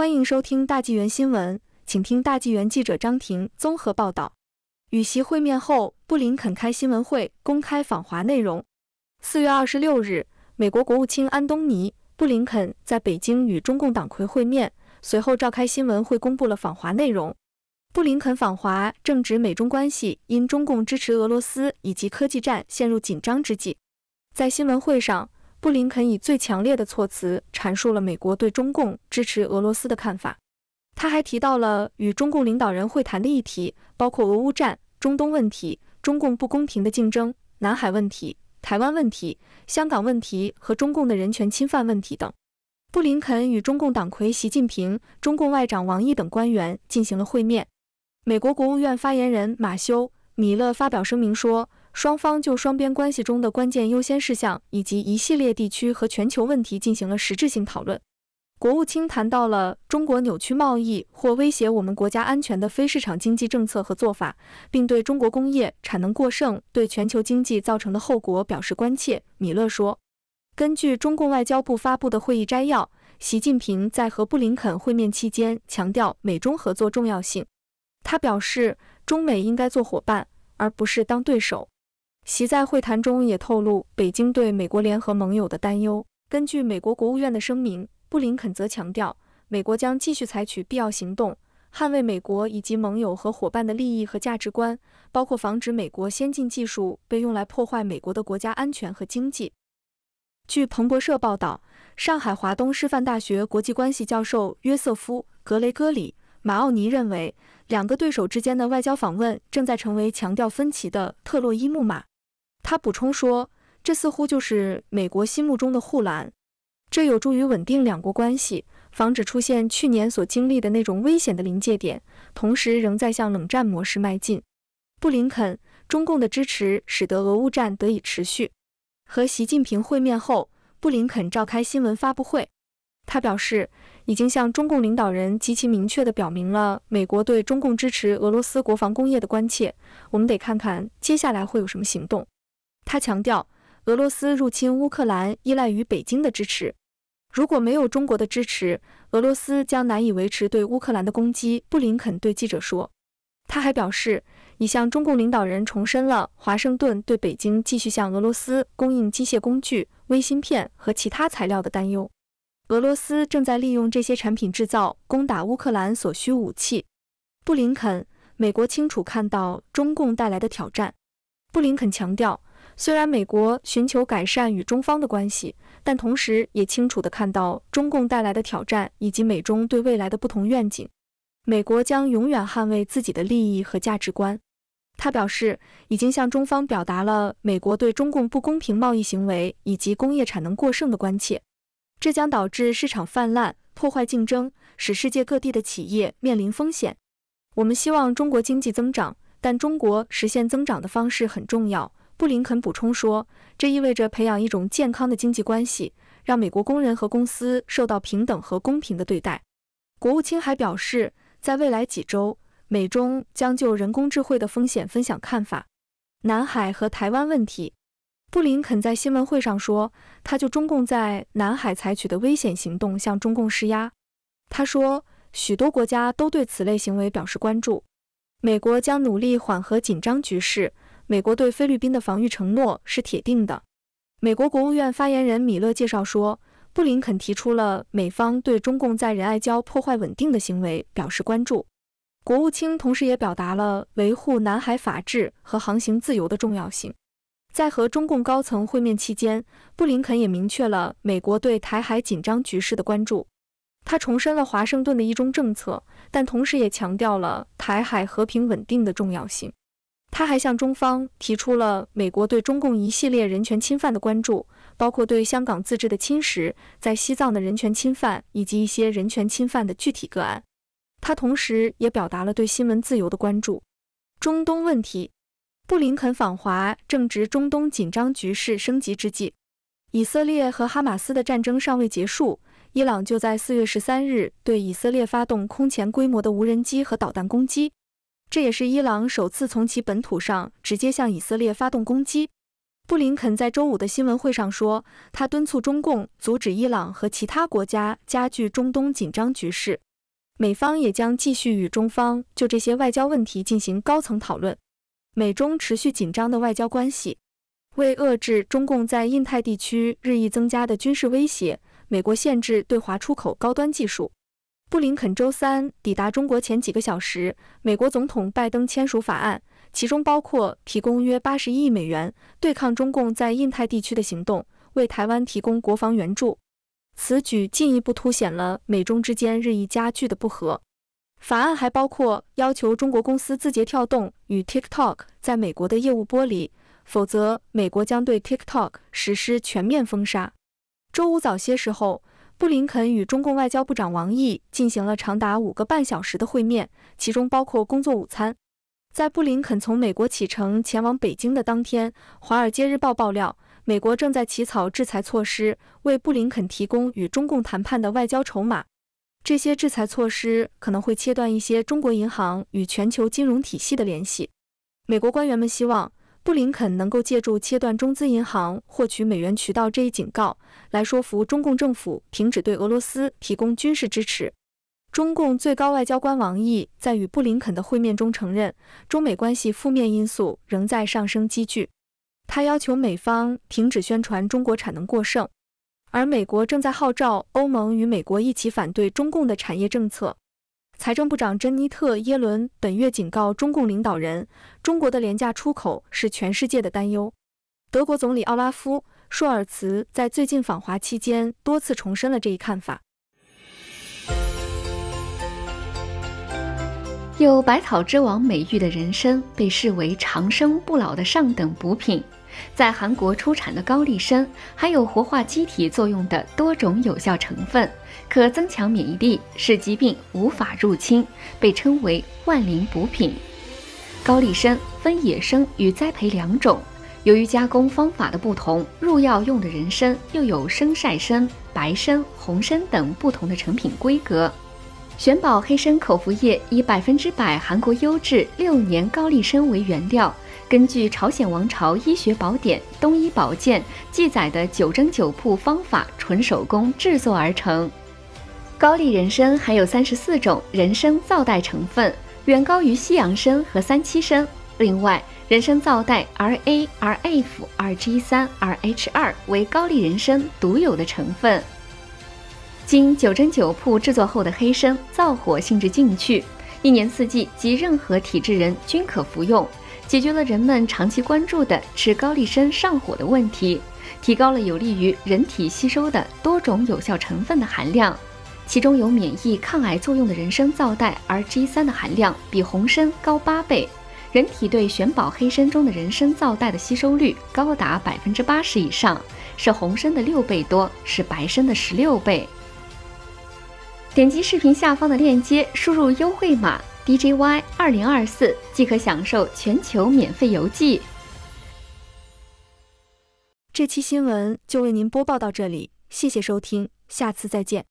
欢迎收听大纪元新闻，请听大纪元记者张婷综合报道。与习会面后，布林肯开新闻会公开访华内容。4月26日，美国国务卿安东尼·布林肯在北京与中共党魁会面，随后召开新闻会，公布了访华内容。布林肯访华正值美中关系因中共支持俄罗斯以及科技战陷入紧张之际，在新闻会上，布林肯以最强烈的措辞阐述了美国对中共支持俄罗斯的看法。他还提到了与中共领导人会谈的议题，包括俄乌战、中东问题、中共不公平的竞争、南海问题、台湾问题、香港问题和中共的人权侵犯问题等。布林肯与中共党魁习近平、中共外长王毅等官员进行了会面。美国国务院发言人马修·米勒发表声明说，双方就双边关系中的关键优先事项以及一系列地区和全球问题进行了实质性讨论。国务卿谈到了中国扭曲贸易或威胁我们国家安全的非市场经济政策和做法，并对中国工业产能过剩对全球经济造成的后果表示关切。米勒说，根据中共外交部发布的会议摘要，习近平在和布林肯会面期间强调美中合作重要性。他表示，中美应该做伙伴，而不是当对手。习在会谈中也透露北京对美国联合盟友的担忧。根据美国国务院的声明，布林肯则强调，美国将继续采取必要行动，捍卫美国以及盟友和伙伴的利益和价值观，包括防止美国先进技术被用来破坏美国的国家安全和经济。据彭博社报道，上海华东师范大学国际关系教授约瑟夫·格雷戈里·马奥尼认为，两个对手之间的外交访问正在成为强调分歧的特洛伊木马。他补充说，这似乎就是美国心目中的护栏，这有助于稳定两国关系，防止出现去年所经历的那种危险的临界点，同时仍在向冷战模式迈进。布林肯，中共的支持使得俄乌战得以持续。和习近平会面后，布林肯召开新闻发布会。他表示，已经向中共领导人极其明确地表明了美国对中共支持俄罗斯国防工业的关切，我们得看看接下来会有什么行动。他强调，俄罗斯入侵乌克兰依赖于北京的支持，如果没有中国的支持，俄罗斯将难以维持对乌克兰的攻击。布林肯对记者说，他还表示，已向中共领导人重申了华盛顿对北京继续向俄罗斯供应机械工具、微芯片和其他材料的担忧。俄罗斯正在利用这些产品制造攻打乌克兰所需武器。布林肯，美国清楚看到中共带来的挑战。布林肯强调，虽然美国寻求改善与中方的关系，但同时也清楚地看到中共带来的挑战以及美中对未来的不同愿景。美国将永远捍卫自己的利益和价值观。他表示，已经向中方表达了美国对中共不公平贸易行为以及工业产能过剩的关切，这将导致市场泛滥，破坏竞争，使世界各地的企业面临风险。我们希望中国经济增长，但中国实现增长的方式很重要。布林肯补充说，这意味着培养一种健康的经济关系，让美国工人和公司受到平等和公平的对待。国务卿还表示，在未来几周，美中将就人工智慧的风险分享看法。南海和台湾问题，布林肯在新闻会上说，他就中共在南海采取的危险行动向中共施压。他说，许多国家都对此类行为表示关注。美国将努力缓和紧张局势。美国对菲律宾的防御承诺是铁定的。美国国务院发言人米勒介绍说，布林肯提出了美方对中共在仁爱礁破坏稳定的行为表示关注。国务卿同时也表达了维护南海法治和航行自由的重要性。在和中共高层会面期间，布林肯也明确了美国对台海紧张局势的关注。他重申了华盛顿的一中政策，但同时也强调了台海和平稳定的重要性。他还向中方提出了美国对中共一系列人权侵犯的关注，包括对香港自治的侵蚀、在西藏的人权侵犯以及一些人权侵犯的具体个案。他同时也表达了对新闻自由的关注。中东问题，布林肯访华正值中东紧张局势升级之际，以色列和哈马斯的战争尚未结束，伊朗就在4月13日对以色列发动空前规模的无人机和导弹攻击。这也是伊朗首次从其本土上直接向以色列发动攻击。布林肯在周五的新闻会上说，他敦促中共阻止伊朗和其他国家加剧中东紧张局势。美方也将继续与中方就这些外交问题进行高层讨论。美中持续紧张的外交关系，为遏制中共在印太地区日益增加的军事威胁，美国限制对华出口高端技术。 布林肯周三抵达中国前几个小时，美国总统拜登签署法案，其中包括提供约81亿美元对抗中共在印太地区的行动，为台湾提供国防援助。此举进一步凸显了美中之间日益加剧的不和。法案还包括要求中国公司字节跳动与 TikTok 在美国的业务剥离，否则美国将对 TikTok 实施全面封杀。周五早些时候， 布林肯与中共外交部长王毅进行了长达5个半小时的会面，其中包括工作午餐。在布林肯从美国启程前往北京的当天，《华尔街日报》爆料，美国正在起草制裁措施，为布林肯提供与中共谈判的外交筹码。这些制裁措施可能会切断一些中国银行与全球金融体系的联系。美国官员们希望 布林肯能够借助切断中资银行获取美元渠道这一警告，来说服中共政府停止对俄罗斯提供军事支持。中共最高外交官王毅在与布林肯的会面中承认，中美关系负面因素仍在上升积聚。他要求美方停止宣传中国产能过剩，而美国正在号召欧盟与美国一起反对中共的产业政策。 财政部长珍妮特·耶伦本月警告中共领导人，中国的廉价出口是全世界的担忧。德国总理奥拉夫·舒尔茨在最近访华期间多次重申了这一看法。有“百草之王”美誉的人参被视为长生不老的上等补品，在韩国出产的高丽参含有活化机体作用的多种有效成分， 可增强免疫力，使疾病无法入侵，被称为万灵补品。高丽参分野生与栽培两种，由于加工方法的不同，入药用的人参又有生晒参、白参、红参等不同的成品规格。玄宝黑参口服液以100%韩国优质6年高丽参为原料，根据朝鲜王朝医学宝典《东医宝鉴》记载的9蒸9曝方法纯手工制作而成。 高丽人参含有34种人参皂苷成分，远高于西洋参和三七参。另外，人参皂苷 RA、RF、RG3、RH2 为高丽人参独有的成分。经9蒸9曝制作后的黑参，燥火性质进去，1年4季及任何体质人均可服用，解决了人们长期关注的吃高丽参上火的问题，提高了有利于人体吸收的多种有效成分的含量。 其中有免疫抗癌作用的人参皂苷 RG3 的含量比红参高8倍，人体对玄宝黑参中的人参皂苷的吸收率高达 80% 以上，是红参的6倍多，是白参的16倍。点击视频下方的链接，输入优惠码 DJY2024，即可享受全球免费邮寄。这期新闻就为您播报到这里，谢谢收听，下次再见。